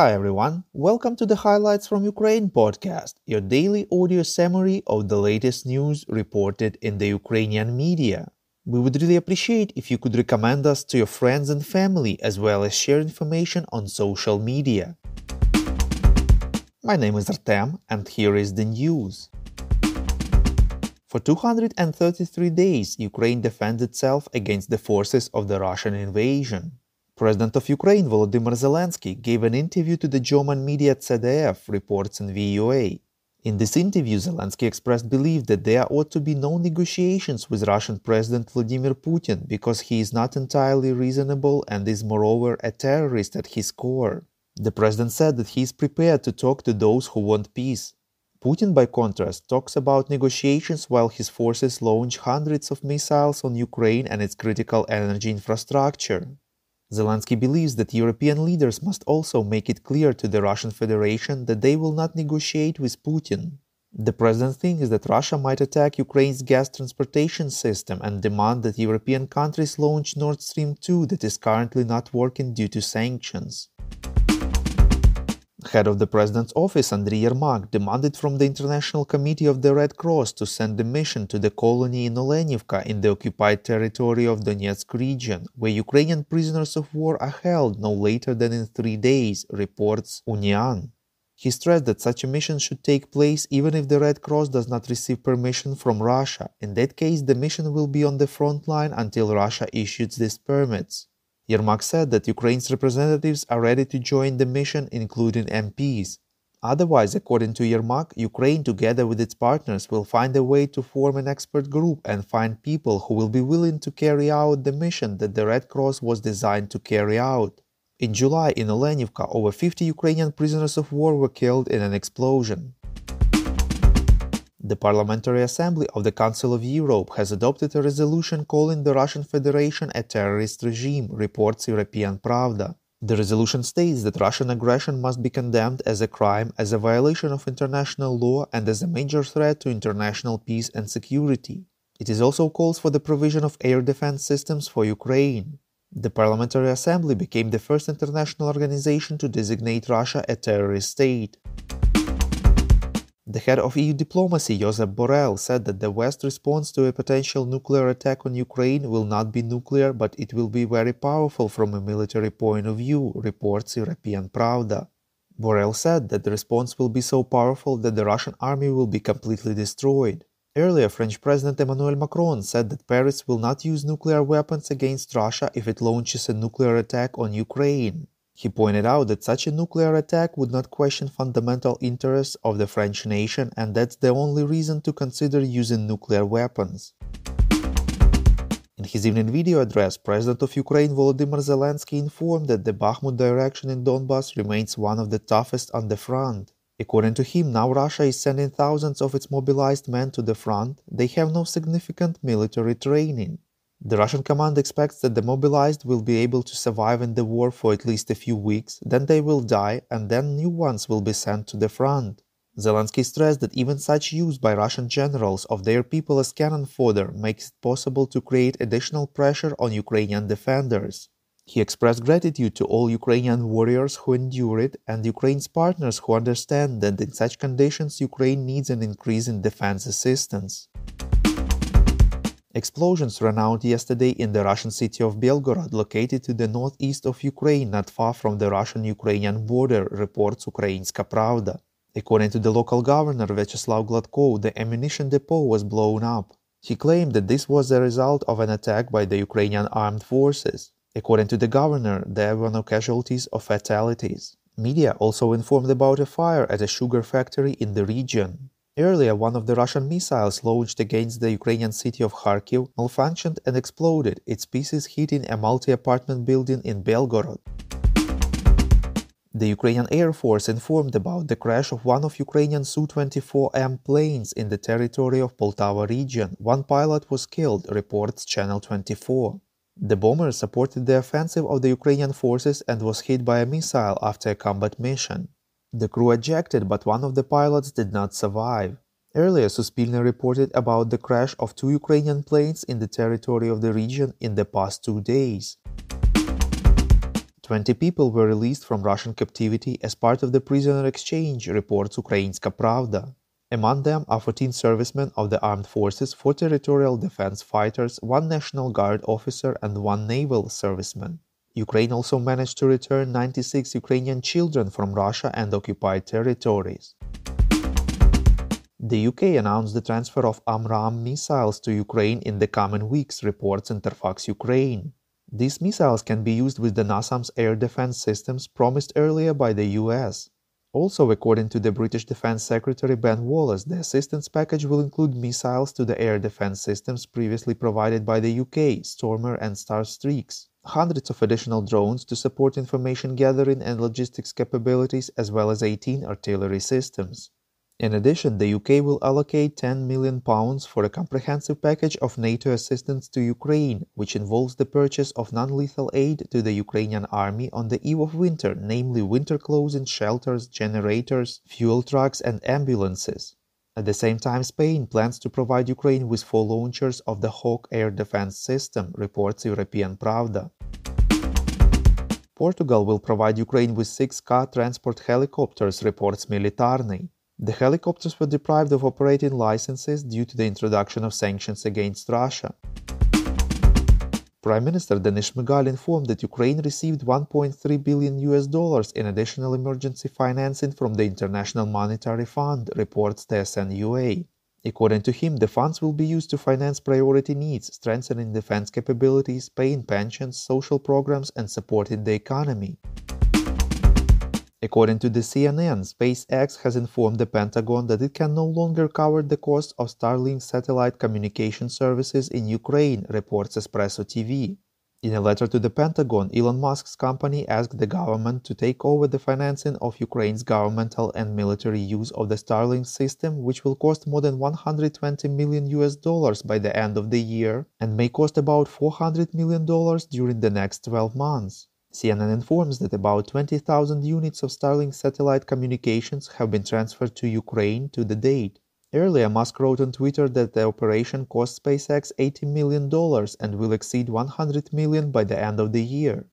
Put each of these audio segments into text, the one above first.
Hi everyone, welcome to the Highlights from Ukraine podcast, your daily audio summary of the latest news reported in the Ukrainian media. We would really appreciate if you could recommend us to your friends and family as well as share information on social media. My name is Artem and here is the news. For 233 days, Ukraine defends itself against the forces of the Russian invasion. President of Ukraine Volodymyr Zelensky gave an interview to the German media ZDF, reports in VOA. In this interview, Zelensky expressed belief that there ought to be no negotiations with Russian President Vladimir Putin because he is not entirely reasonable and is moreover a terrorist at his core. The president said that he is prepared to talk to those who want peace. Putin, by contrast, talks about negotiations while his forces launch hundreds of missiles on Ukraine and its critical energy infrastructure. Zelensky believes that European leaders must also make it clear to the Russian Federation that they will not negotiate with Putin. The present thing is that Russia might attack Ukraine's gas transportation system and demand that European countries launch Nord Stream 2 that is currently not working due to sanctions. Head of the President's office Andriy Yermak demanded from the International Committee of the Red Cross to send a mission to the colony in Olenivka in the occupied territory of Donetsk region, where Ukrainian prisoners of war are held no later than in 3 days, reports UNIAN. He stressed that such a mission should take place even if the Red Cross does not receive permission from Russia. In that case, the mission will be on the front line until Russia issues these permits. Yermak said that Ukraine's representatives are ready to join the mission, including MPs. Otherwise, according to Yermak, Ukraine, together with its partners, will find a way to form an expert group and find people who will be willing to carry out the mission that the Red Cross was designed to carry out. In July, in Olenivka, over 50 Ukrainian prisoners of war were killed in an explosion. The Parliamentary Assembly of the Council of Europe has adopted a resolution calling the Russian Federation a terrorist regime, reports European Pravda. The resolution states that Russian aggression must be condemned as a crime, as a violation of international law and as a major threat to international peace and security. It is also calls for the provision of air defense systems for Ukraine. The Parliamentary Assembly became the first international organization to designate Russia a terrorist state. The head of EU diplomacy, Josep Borrell, said that the West's response to a potential nuclear attack on Ukraine will not be nuclear, but it will be very powerful from a military point of view, reports European Pravda. Borrell said that the response will be so powerful that the Russian army will be completely destroyed. Earlier, French President Emmanuel Macron said that Paris will not use nuclear weapons against Russia if it launches a nuclear attack on Ukraine. He pointed out that such a nuclear attack would not question fundamental interests of the French nation, and that's the only reason to consider using nuclear weapons. In his evening video address, President of Ukraine Volodymyr Zelensky informed that the Bakhmut direction in Donbass remains one of the toughest on the front. According to him, now Russia is sending thousands of its mobilized men to the front. They have no significant military training. The Russian command expects that the mobilized will be able to survive in the war for at least a few weeks, then they will die, and then new ones will be sent to the front. Zelensky stressed that even such use by Russian generals of their people as cannon fodder makes it possible to create additional pressure on Ukrainian defenders. He expressed gratitude to all Ukrainian warriors who endure it and Ukraine's partners who understand that in such conditions Ukraine needs an increase in defense assistance. Explosions ran out yesterday in the Russian city of Belgorod, located to the northeast of Ukraine, not far from the Russian-Ukrainian border, reports Ukrainska Pravda. According to the local governor Vyacheslav Gladkov, the ammunition depot was blown up. He claimed that this was the result of an attack by the Ukrainian armed forces. According to the governor, there were no casualties or fatalities. Media also informed about a fire at a sugar factory in the region. Earlier, one of the Russian missiles launched against the Ukrainian city of Kharkiv malfunctioned and exploded, its pieces hitting a multi-apartment building in Belgorod. The Ukrainian Air Force informed about the crash of one of Ukrainian Su-24M planes in the territory of Poltava region. One pilot was killed, reports Channel 24. The bomber supported the offensive of the Ukrainian forces and was hit by a missile after a combat mission. The crew ejected, but one of the pilots did not survive. Earlier, Suspilny reported about the crash of 2 Ukrainian planes in the territory of the region in the past 2 days. 20 people were released from Russian captivity as part of the prisoner exchange, reports Ukrainska Pravda. Among them are 14 servicemen of the armed forces, 4 territorial defense fighters, 1 National Guard officer and 1 naval serviceman. Ukraine also managed to return 96 Ukrainian children from Russia and occupied territories. The UK announced the transfer of AMRAAM missiles to Ukraine in the coming weeks, reports Interfax Ukraine. These missiles can be used with the NASAMS air defense systems promised earlier by the US. Also, according to the British Defense Secretary Ben Wallace, the assistance package will include missiles to the air defense systems previously provided by the UK, Stormer and Starstreaks, hundreds of additional drones to support information gathering and logistics capabilities, as well as 18 artillery systems. In addition, the UK will allocate £10 million for a comprehensive package of NATO assistance to Ukraine, which involves the purchase of non-lethal aid to the Ukrainian army on the eve of winter, namely winter clothing, shelters, generators, fuel trucks and ambulances. At the same time, Spain plans to provide Ukraine with 4 launchers of the Hawk air defense system, reports European Pravda. Portugal will provide Ukraine with 6 Ka transport helicopters, reports Militarny. The helicopters were deprived of operating licenses due to the introduction of sanctions against Russia. Prime Minister Danish Migal informed that Ukraine received $1.3 billion in additional emergency financing from the International Monetary Fund, reports TSN UA. According to him, the funds will be used to finance priority needs, strengthening defense capabilities, paying pensions, social programs, and supporting the economy. According to the CNN, SpaceX has informed the Pentagon that it can no longer cover the cost of Starlink satellite communication services in Ukraine, reports Espresso TV. In a letter to the Pentagon, Elon Musk's company asked the government to take over the financing of Ukraine's governmental and military use of the Starlink system, which will cost more than $120 million by the end of the year and may cost about $400 million during the next 12 months. CNN informs that about 20,000 units of Starlink satellite communications have been transferred to Ukraine to the date. Earlier, Musk wrote on Twitter that the operation cost SpaceX $80 million and will exceed $100 million by the end of the year.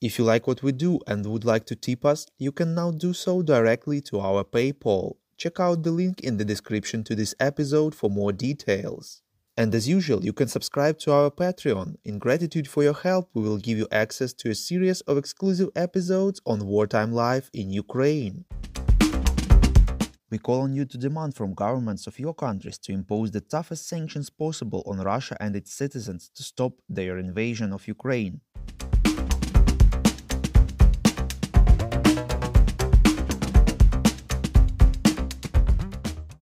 If you like what we do and would like to tip us, you can now do so directly to our PayPal. Check out the link in the description to this episode for more details. And as usual, you can subscribe to our Patreon. In gratitude for your help, we will give you access to a series of exclusive episodes on wartime life in Ukraine. We call on you to demand from governments of your countries to impose the toughest sanctions possible on Russia and its citizens to stop their invasion of Ukraine.